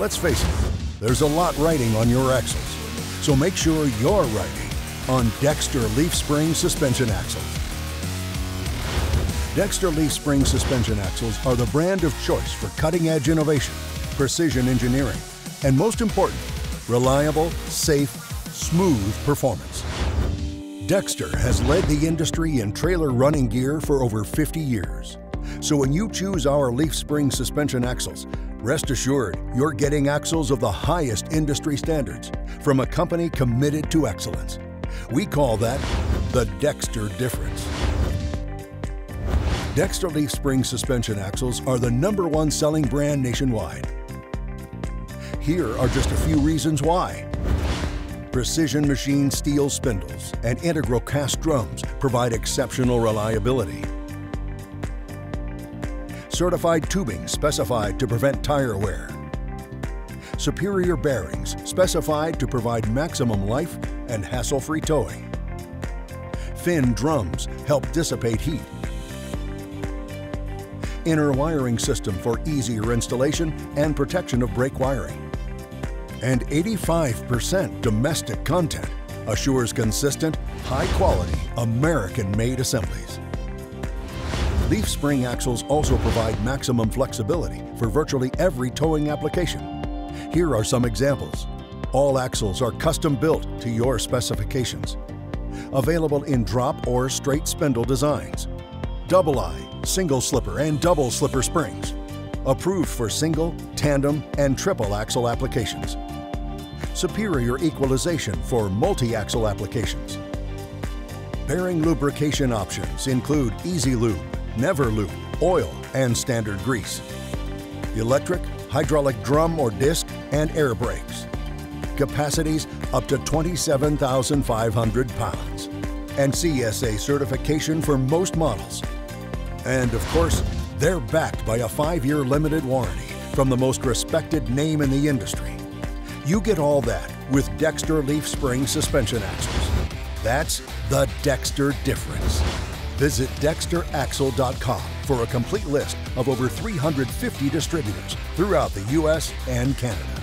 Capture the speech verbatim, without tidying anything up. Let's face it, there's a lot riding on your axles, so make sure you're riding on Dexter Leaf Spring Suspension Axles. Dexter Leaf Spring Suspension Axles are the brand of choice for cutting-edge innovation, precision engineering, and most important, reliable, safe, smooth performance. Dexter has led the industry in trailer running gear for over fifty years. So when you choose our Leaf Spring Suspension Axles, rest assured you're getting axles of the highest industry standards from a company committed to excellence. We call that the Dexter difference. Dexter Leaf Spring Suspension Axles are the number one selling brand nationwide. Here are just a few reasons why. Precision machined steel spindles and integral cast drums provide exceptional reliability. Certified tubing specified to prevent tire wear. Superior bearings specified to provide maximum life and hassle-free towing. Fin drums help dissipate heat. Inner wiring system for easier installation and protection of brake wiring. And eighty-five percent domestic content assures consistent, high-quality, American-made assemblies. Leaf Spring axles also provide maximum flexibility for virtually every towing application. Here are some examples. All axles are custom-built to your specifications. Available in drop or straight spindle designs. Double eye, single slipper, and double slipper springs. Approved for single, tandem, and triple axle applications. Superior equalization for multi-axle applications. Bearing lubrication options include Easy Lube, Never Lube, oil, and standard grease. Electric, hydraulic drum or disc, and air brakes. Capacities up to twenty-seven thousand five hundred pounds. And C S A certification for most models. And of course, they're backed by a five-year limited warranty from the most respected name in the industry. You get all that with Dexter Leaf Spring Suspension Axles. That's the Dexter difference. Visit Dexter Axle dot com for a complete list of over three hundred fifty distributors throughout the U S and Canada.